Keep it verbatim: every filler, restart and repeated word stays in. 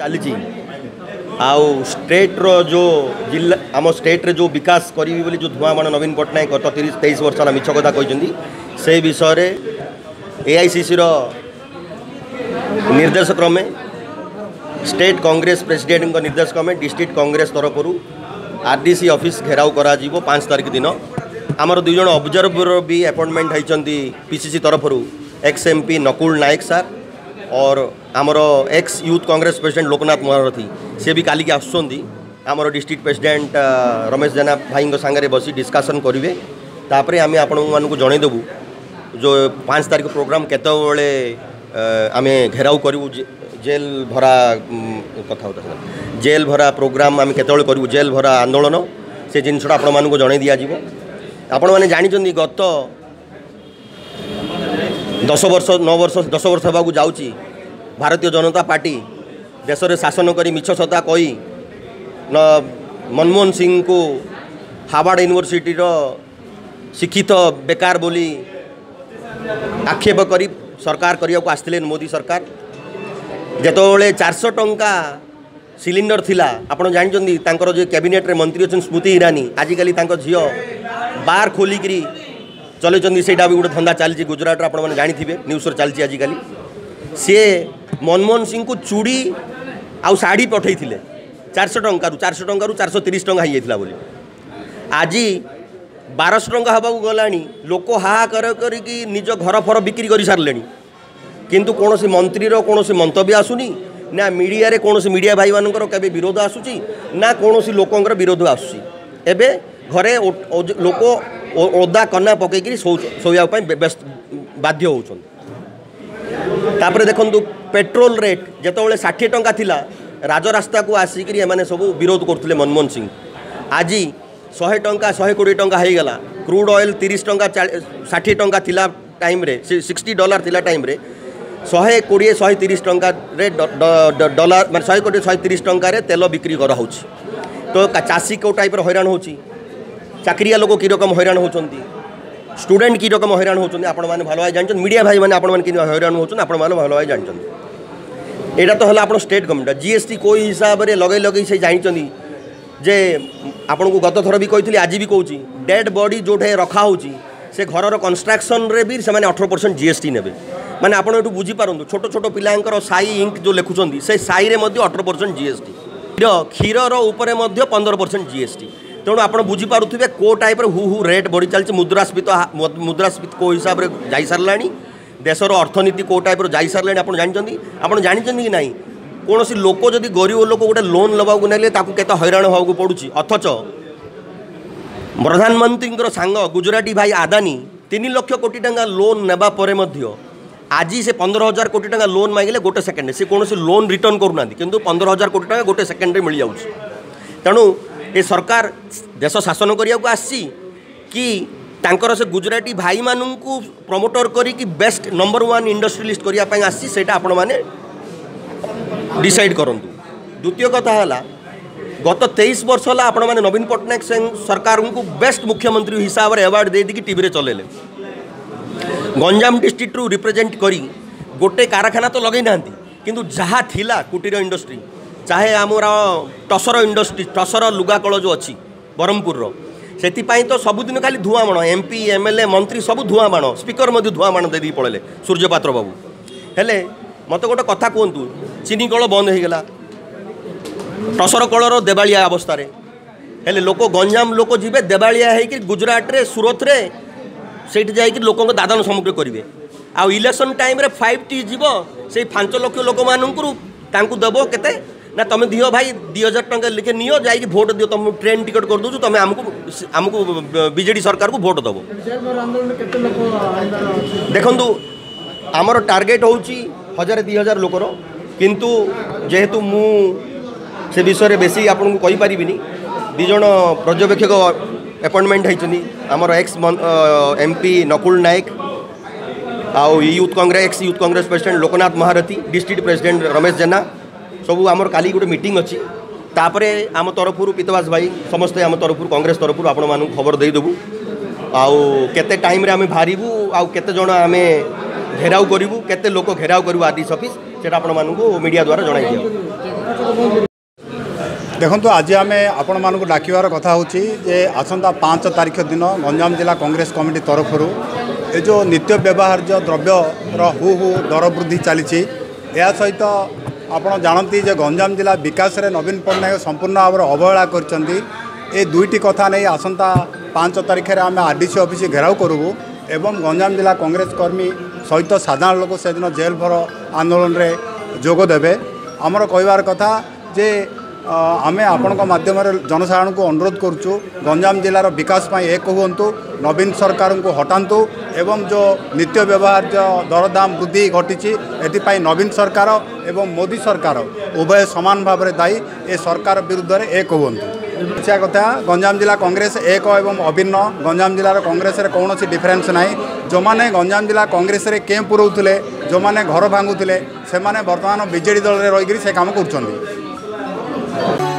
चली आउ स्टेट रो जो जिला आम स्टेट रे जो विकास करी बोली जो धुआं बाण नवीन पट्टनायक गत तीस तेईस वर्ष है मिछ कथा कहते से विषय में एआईसीसी रो निर्देश क्रमे स्टेट कांग्रेस प्रेसिडेंट निर्देश क्रमे डिस्ट्रिक्ट कांग्रेस तरफ आरडीसी ऑफिस घेराव करा जीवो पाँच तारिख दिन आमर दुई जन ऑब्जर्वर भी अपॉइंटमेंट होती पीसीसी तरफ एक्स एमपी नकुल नायक सार और आमर ex youth Congress president Loknath Maharathi सी भी कालिक आसमर डिस्ट्रिक्ट प्रेसिडेंट रमेश जेना भाई सांगे बस डिस्कसन करेंगे तापर आम आपको जनईदेबू जो पाँच तारिख प्रोग्राम केतबेले आम घेराव करूँ जेल भरा कथा जेल भरा प्रोग्राम आम केतबेले करूँ जेल भरा आंदोलन से जिनसा आपको जनई दिज्व आपण मैंने जानी गत दस वर्ष नौ वर्ष दस वर्ष होगा जाऊँगी भारतीय जनता पार्टी देश में शासन कर मिछ सता कही मनमोहन सिंह को हार्वर्ड यूनिवर्सिटी रो शिक्षित बेकार बोली आक्षेप करी सरकार करने आसते मोदी सरकार जितेबाला चार सौ टंका सिलिंडर थिला आपड़ जानते जो कैबिनेट रे मंत्री अच्छा स्मृति इरानी आजिकल झील बार खोलिक चलती से गोटे धंदा चलती गुजरात आपने जाथे न्यूज चलती आजिकल सी मनमोहन सिंह को चूड़ी आउ साड़ी पठे चार सौ टकर चार सौ टकर चार सौ तीस टका होता बोली आज बारश टंका हवाक गला लोक हाहाकार निज घर फर बिक्री कर सारे किंतु कौन से मंत्री कौन से मंतव्य आसुनी ना मीडिया रे कौन से मीडिया भाई मानकर विरोध आसूसी ना कौन से लोकर विरोध आसूसी एबे घरे लोक ओदा कन्ना पकईकि शोवाई बाध्य होपर देखु पेट्रोल रेट जितेबाला षाठी टंका थिला राजरास्ता को आसिक सब विरोध करते मनमोहन सिंह आज शहे टंका शहे कोड़ी टंका हो गला क्रूड ऑयल तीस टंका षाठी टंका थिला टाइम रे सिक्सटी डॉलर थिला टाइम रे शहे कोड़े शहे तीस टंका रे डॉलर मैं शहे कोड़े शहे तीस टंका रे तेल बिक्री कर तो चाषी को टाइप हैरान होची चाकरिया लोक की रकम हैरान होचंती स्टूडेंट की रकम हैरान होचंती आपण माने भलो जानचन मीडिया भाई माने आपण माने कि हैरान होचन आपण माने भलो जानचन एटा तो हला आपण स्टेट गवर्नमेंट जीएसटी कोई हिसाब रे लगे लगे से जानचंती जे आपण को गत थर भी कही आज भी कहूँ डेड बॉडी जोटे रखा होची से घर कंस्ट्रक्शन रे भी से अठारह परसेंट जीएसटी ने माने आपड़ ये बुझीपार छोट छोट पिलांकर साई इंक जो लिखुं से साई रे मध्य अठारह परसेंट जीएसटी क्षीर उपरे मध्य पंद्रह परसेंट जीएसटी तेणु आप बुझीपुवे को टाइप हु हु रेट बढ़ी चलती मुद्रास्फीत मुद्रास्फीत को हिसाब से जा सारा देशर अर्थनीति को टाइप जा सारा आप जानते आप जानते कि नाई कौन सी लोक जब गरीब लोक गोटे लोन लवाक नहीं हैरान होगा पड़ू अथच प्रधानमंत्री सांग गुजराती भाई आदानी तीन लाख कोटी टंका लोन नेबा परे मध्य आज से पंद्रह हजार कोटी टंका लोन मांगिले गोटे सेकेंड से कौन से लोन रिटर्न करूना किंतु पंद्रह हजार कोटी टंका गोटे सेकेंड मिल जाऊँ तेणु ये सरकार देश शासन करिया को आसी कि तांकर से गुजराती भाई मानू प्रमोटर करी कि बेस्ट नंबर वन इंडस्ट्रियलिस्ट करने आसी से आपण मैंने डिसाइड करंतु द्वितीय कथा है गत तेईस वर्ष है आपण मैंने नवीन पट्टनायक सरकार को बेस्ट मुख्यमंत्री हिसाब से अवार्ड दे देकी टीवी रे चलेले गंजाम डिस्ट्रिक्ट रू रिप्रेजेंट करी गोटे कारखाना तो लगे ना किंतु जहाँ थिला कुटीर इंडस्ट्री चाहे आमर टसर इंडस्ट्री टसर लुगाकल जो अच्छी ब्रह्मपुर से तो सबुदिन खाली धुआं बाण एमपी एमएलए मंत्री सब धुआं बाण स्पीकर धुआं बाण दे पड़े सूर्यपात्र बाबू हेले मत गोटे कथा कहतु चीनी कल बंद होगा टसर कलर देवालिया अवस्था हेले लोक गंजाम लोक जीवे देवालिया होकर गुजरात रे सूरत रे सेठ जाकर लोक दादान सामग्री करेंगे आउ इलेक्शन टाइम रे फाइव टी जीव से पांच लाख लोक मानू देव के ना तुम दियो भाई दि हजार टंका लिखे नियो जा भोट दियो तुम ट्रेन टिकट कर दूँ तुम आमको आमको बीजेडी सरकार को भोट दब देखु आमर टार्गेट हूँ हजार दि हजार लोकर किंतु जेहेतु मु से विषय में बेसी आपन को कही पारिबिनी दिज पर्यवेक्षक अपॉइंटमेंट होती आमर एक्स एमपी नकुल नायक आउ youth Congress ex youth Congress president Loknath Maharathi district president Ramesh जेना सबू आमर काली गोटे मीटिंग अच्छी तापर आम तरफ पीतवास भाई समस्ते आम तरफ कांग्रेस तरफ आपण मानू खबर देदेबू आउ केते टाइम रे आमे भारीबू आउ केते जण आमे घेराव करूँ केते लोक घेराव करूँ आरडीसी ऑफिस सेटा आपण मानकू मीडिया द्वारा जणाई दियो। देखंतु आज आम आपण मानकू डाकिवार कथा होची जे आसंता पाँच तारिख दिन गंजाम जिला कांग्रेस कमिटी तरफ ए जो नित्य व्यवहार्य द्रव्यर हु हु दर वृद्धि चली सहित आपण जानती जे गंजाम जिला विकास रे नवीन पट्टनायक संपूर्ण भाव अवहेला करचंती। ए दुईटी कथा नहीं आसंता पाँच तारिख रे आम आरडीसी ऑफिस घेराव करूँ एवं गंजाम जिला कांग्रेस कर्मी सहित साधारण लोक से दिन जेल भर आंदोलन रे जोगदेवे। आमर कहवार कथा जे आमे आपण मध्यम जनसाधारण को अनुरोध करुचु गंजाम जिलार विकास पाई एक हूँ नवीन सरकार को हटातु एवं जो नित्य व्यवहार्य दरदाम वृद्धि घटी एपाई नवीन सरकार एवं मोदी सरकार उभय सामान भाव में दायी ए सरकार विरुद्ध एक हूँ। अच्छा कथा गंजाम जिला कांग्रेस एक एवं अभिन्न गंजाम जिलार कांग्रेस रे कौन डिफरेन्स ना जो मैंने गंजाम जिला कांग्रेस रे के पुराउले जो मैंने घर भांगुले से बर्तमान बीजेडी दल में रहीकि से काम कर।